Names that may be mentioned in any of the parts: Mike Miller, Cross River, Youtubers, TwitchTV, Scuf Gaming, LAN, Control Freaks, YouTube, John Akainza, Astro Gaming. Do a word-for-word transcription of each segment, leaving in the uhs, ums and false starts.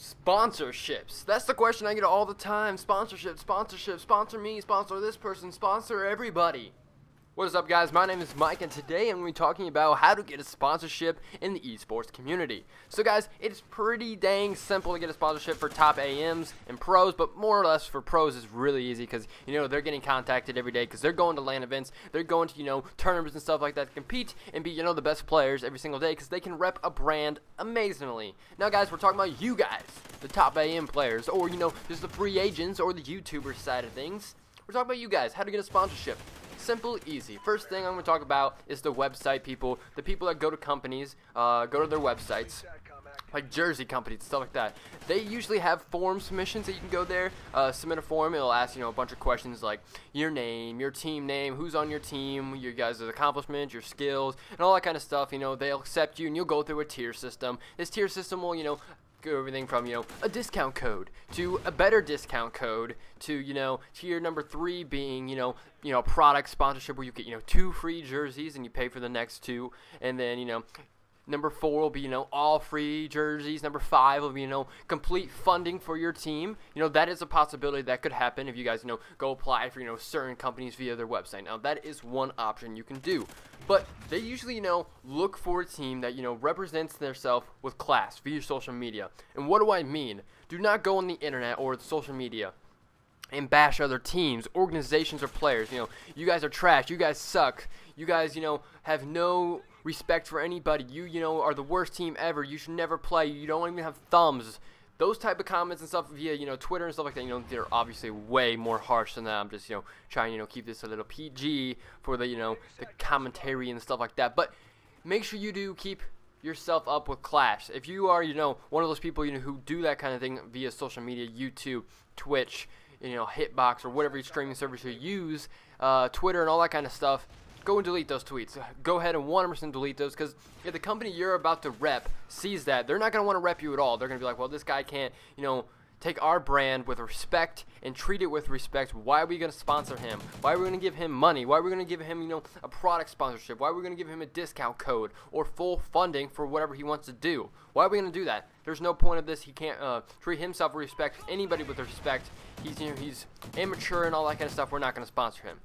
Sponsorships. That's the question I get all the time. Sponsorship, sponsorship, sponsor me, sponsor this person, sponsor everybody. What is up, guys? My name is Mike, and today I'm going to be talking about how to get a sponsorship in the esports community. So guys, it's pretty dang simple to get a sponsorship for top A Ms and pros, but more or less for pros is really easy because, you know, they're getting contacted every day because they're going to LAN events, they're going to, you know, tournaments and stuff like that to compete and be, you know, the best players every single day because they can rep a brand amazingly. Now guys, we're talking about you guys, the top A M players, or, you know, just the free agents or the YouTuber side of things. We're talking about you guys, how to get a sponsorship. Simple, easy. First thing I'm going to talk about is the website people, the people that go to companies, uh, go to their websites, like jersey companies, stuff like that. They usually have form submissions that you can go there, uh, submit a form. It'll ask, you know, a bunch of questions like your name, your team name, who's on your team, your guys' accomplishments, your skills, and all that kind of stuff. You know, they'll accept you, and you'll go through a tier system. This tier system will, you know, go everything from, you know, a discount code to a better discount code to, you know, tier number three being, you know, you know, product sponsorship where you get, you know, two free jerseys and you pay for the next two. And then, you know, number four will be, you know, all free jerseys. Number five will be, you know, complete funding for your team. You know, that is a possibility that could happen if you guys, you know, go apply for, you know, certain companies via their website. Now, that is one option you can do. But they usually, you know, look for a team that, you know, represents themselves with class via social media. And what do I mean? Do not go on the internet or social media and bash other teams, organizations, or players. You know, you guys are trash. You guys suck. You guys, you know, have no respect for anybody. You, you know, are the worst team ever. You should never play. You don't even have thumbs. Those type of comments and stuff via, you know, Twitter and stuff like that, you know, they're obviously way more harsh than that. I'm just, you know, trying, you know, keep this a little P G for the, you know, the commentary and stuff like that. But make sure you do keep yourself up with class. If you are, you know, one of those people, you know, who do that kind of thing via social media, YouTube, Twitch, you know, Hitbox, or whatever streaming service you use, uh, Twitter and all that kind of stuff, go and delete those tweets. Go ahead and one hundred percent delete those, because if the company you're about to rep sees that, they're not going to want to rep you at all. They're going to be like, well, this guy can't, you know, take our brand with respect and treat it with respect. Why are we going to sponsor him? Why are we going to give him money? Why are we going to give him, you know, a product sponsorship? Why are we going to give him a discount code or full funding for whatever he wants to do? Why are we going to do that? There's no point of this. He can't uh, treat himself with respect, anybody with respect. He's, you know, he's immature and all that kind of stuff. We're not going to sponsor him.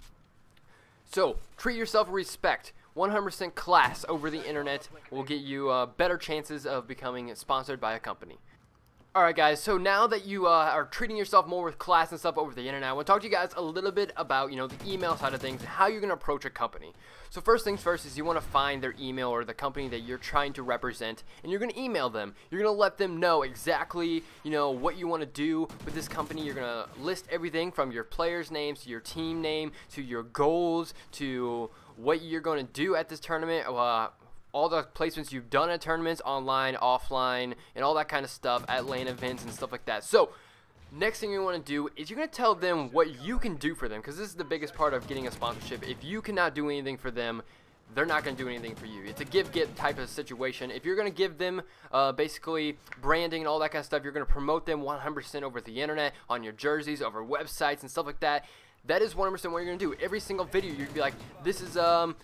So, treat yourself with respect. one hundred percent class over the internet will get you uh, better chances of becoming sponsored by a company. Alright guys, so now that you uh, are treating yourself more with class and stuff over the internet, I want to talk to you guys a little bit about, you know, the email side of things and how you're going to approach a company. So first things first is you want to find their email or the company that you're trying to represent, and you're going to email them. You're going to let them know exactly, you know, what you want to do with this company. You're going to list everything from your players' names to your team name to your goals to what you're going to do at this tournament. Uh, all the placements you've done at tournaments, online, offline, and all that kind of stuff at LAN events and stuff like that. So next thing you want to do is you're going to tell them what you can do for them, because this is the biggest part of getting a sponsorship. If you cannot do anything for them, they're not going to do anything for you. It's a give-get type of situation. If you're going to give them uh, basically branding and all that kind of stuff, you're going to promote them one hundred percent over the internet, on your jerseys, over websites and stuff like that. That is one hundred percent what you're going to do. Every single video, you'd be like, this is... um.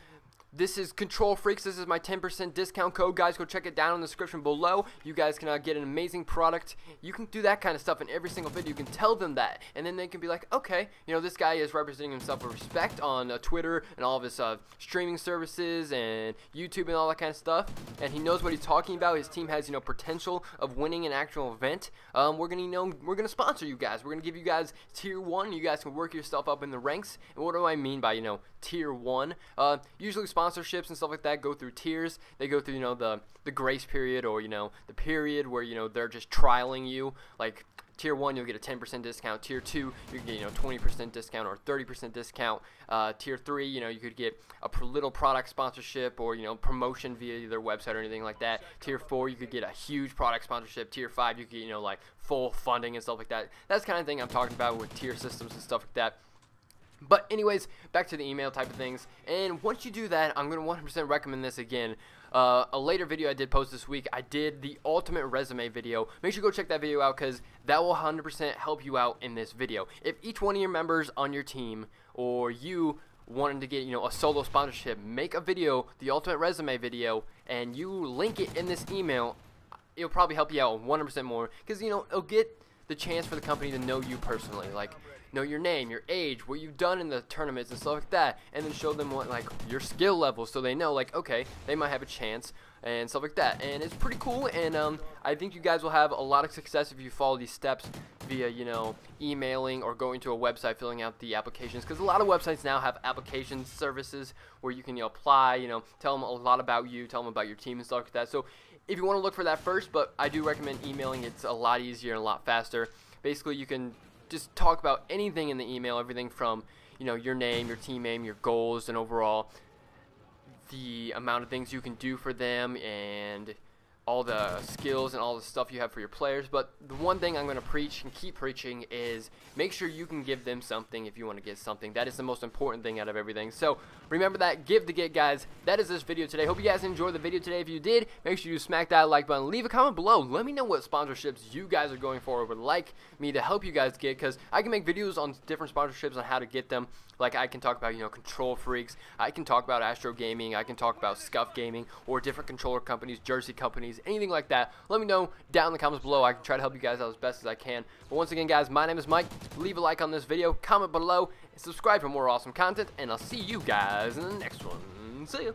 This is Control Freaks. This is my ten percent discount code. Guys, go check it down in the description below. You guys can uh, get an amazing product. You can do that kind of stuff in every single video. You can tell them that. And then they can be like, okay, you know, this guy is representing himself with respect on uh, Twitter and all of his uh, streaming services and YouTube and all that kind of stuff. And he knows what he's talking about. His team has, you know, potential of winning an actual event. Um, we're going to, you know, we're going to sponsor you guys. We're going to give you guys tier one. You guys can work yourself up in the ranks. And what do I mean by, you know, tier one? Uh, usually sponsors. Sponsorships and stuff like that go through tiers. They go through, you know, the the grace period, or, you know, the period where, you know, they're just trialing you. Like tier one, you'll get a ten percent discount. Tier two, you can get, you know, twenty percent discount or thirty percent discount. Uh, tier three, you know, you could get a little product sponsorship or, you know, promotion via their website or anything like that. Tier four, you could get a huge product sponsorship. Tier five, you could get, you know, like full funding and stuff like that. That's the kind of thing I'm talking about with tier systems and stuff like that. But anyways, back to the email type of things. And once you do that, I'm going to one hundred percent recommend this again. Uh, a later video I did post this week, I did the ultimate resume video. Make sure you go check that video out, because that will one hundred percent help you out in this video. If each one of your members on your team or you wanted to get, you know, a solo sponsorship, make a video, the ultimate resume video, and you link it in this email. it'll probably help you out one hundred percent more, because you know it'll get the chance for the company to know you personally, like know your name, your age, what you've done in the tournaments and stuff like that, and then show them what like your skill level, so they know like, okay, they might have a chance and stuff like that. And it's pretty cool, and um, I think you guys will have a lot of success if you follow these steps via, you know, emailing or going to a website, filling out the applications, because a lot of websites now have application services where you can, you know, apply, you know, tell them a lot about you, tell them about your team and stuff like that. So if you want to look for that first, but I do recommend emailing. It's a lot easier and a lot faster. Basically, you can just talk about anything in the email, everything from, you know, your name, your team name, your goals, and overall the amount of things you can do for them, and all the skills and all the stuff you have for your players. But the one thing I'm going to preach and keep preaching is make sure you can give them something if you want to get something. That is the most important thing out of everything. So remember that. Give to get, guys. That is this video today. Hope you guys enjoyed the video today. If you did, make sure you smack that like button. Leave a comment below. Let me know what sponsorships you guys are going for or would like me to help you guys get, because I can make videos on different sponsorships on how to get them. Like I can talk about, you know, Control Freaks. I can talk about Astro Gaming. I can talk about Scuf Gaming or different controller companies, jersey companies, anything like that. Let me know down in the comments below. I can try to help you guys out as best as I can. But once again, guys, my name is Mike. Leave a like on this video, comment below, and subscribe for more awesome content, and I'll see you guys in the next one. See ya.